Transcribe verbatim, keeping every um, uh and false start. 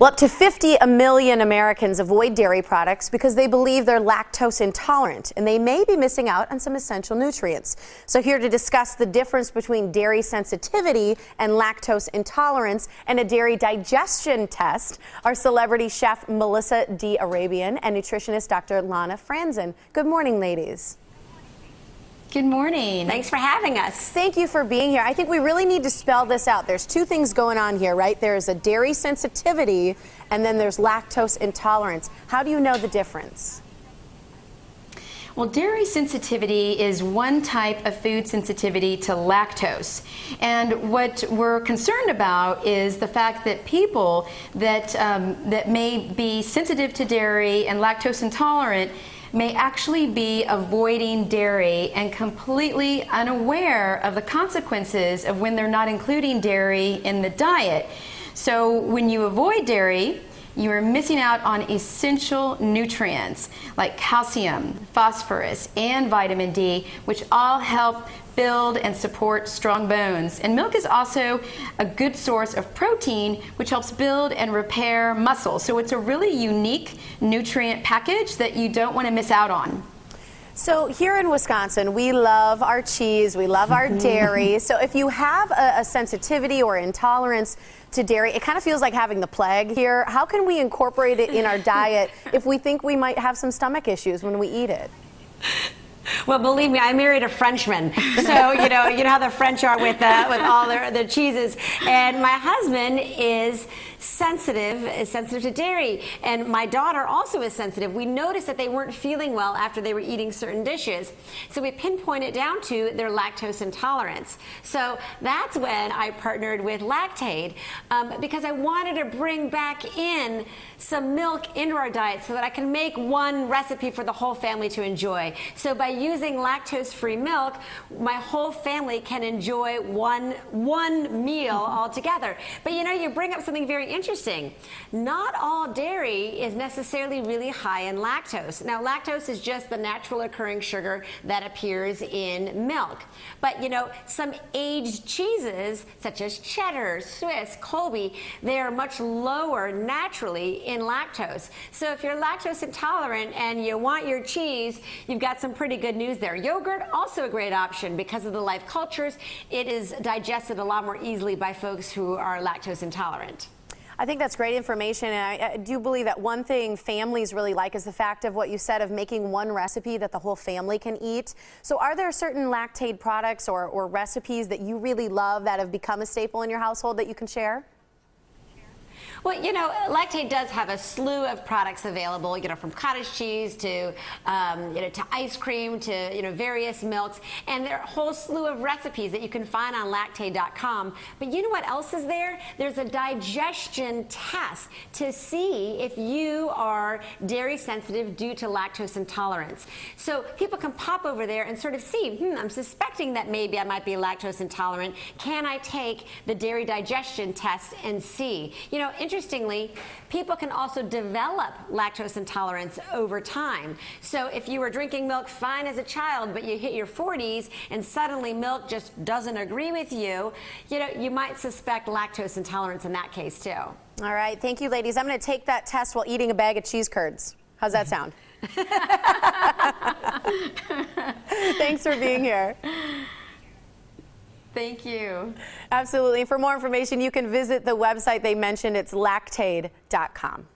Well, up to fifty million Americans avoid dairy products because they believe they're lactose intolerant, and they may be missing out on some essential nutrients. So here to discuss the difference between dairy sensitivity and lactose intolerance and a dairy digestion test are celebrity chef Melissa D. Arabian and nutritionist Doctor Lana Franzen. Good morning, ladies. Good morning. Thanks for having us. Thank you for being here. I think we really need to spell this out. There's two things going on here, right? There's a dairy sensitivity and then there's lactose intolerance. How do you know the difference? Well, dairy sensitivity is one type of food sensitivity to lactose. And what we're concerned about is the fact that people that, um, that may be sensitive to dairy and lactose intolerant may actually be avoiding dairy and completely unaware of the consequences of when they're not including dairy in the diet. So when you avoid dairy, you are missing out on essential nutrients like calcium, phosphorus, and vitamin D, which all help build and support strong bones. And milk is also a good source of protein, which helps build and repair muscle. So it's a really unique nutrient package that you don't want to miss out on. So here in Wisconsin, we love our cheese, we love our dairy. So if you have a, a sensitivity or intolerance to dairy, it kind of feels like having the plague here. How can we incorporate it in our diet if we think we might have some stomach issues when we eat it? Well, believe me, I married a Frenchman, so you know you know how the French are with uh, with all their, their cheeses. And my husband is sensitive, is sensitive to dairy, and my daughter also is sensitive. We noticed that they weren't feeling well after they were eating certain dishes, so we pinpointed it down to their lactose intolerance. So that's when I partnered with Lactaid um, because I wanted to bring back in some milk into our diet so that I can make one recipe for the whole family to enjoy. So by using lactose-free milk, my whole family can enjoy one one meal all together. But you know, you bring up something very interesting. Not all dairy is necessarily really high in lactose. Now, lactose is just the natural occurring sugar that appears in milk. But you know, some aged cheeses, such as cheddar, Swiss, Colby, they are much lower naturally in lactose. So if you're lactose intolerant and you want your cheese, you've got some pretty good news there. Yogurt, also a great option because of the live cultures. It is digested a lot more easily by folks who are lactose intolerant. I think that's great information, and I, I do believe that one thing families really like is the fact of what you said of making one recipe that the whole family can eat. So are there certain Lactaid products or, or recipes that you really love that have become a staple in your household that you can share? Well, you know, Lactaid does have a slew of products available, you know, from cottage cheese to, um, you know, to ice cream to, you know, various milks. And there are a whole slew of recipes that you can find on Lactaid dot com. But you know what else is there? There's a digestion test to see if you are dairy sensitive due to lactose intolerance. So people can pop over there and sort of see, hmm, I'm suspecting that maybe I might be lactose intolerant. Can I take the dairy digestion test and see? You know, interestingly, people can also develop lactose intolerance over time. So if you were drinking milk fine as a child, but you hit your forties and suddenly milk just doesn't agree with you, you know, you might suspect lactose intolerance in that case too. All right, thank you, ladies. I'm going to take that test while eating a bag of cheese curds. How's that sound? Thanks for being here. Thank you. Absolutely. For more information, you can visit the website they mentioned. It's Lactaid dot com.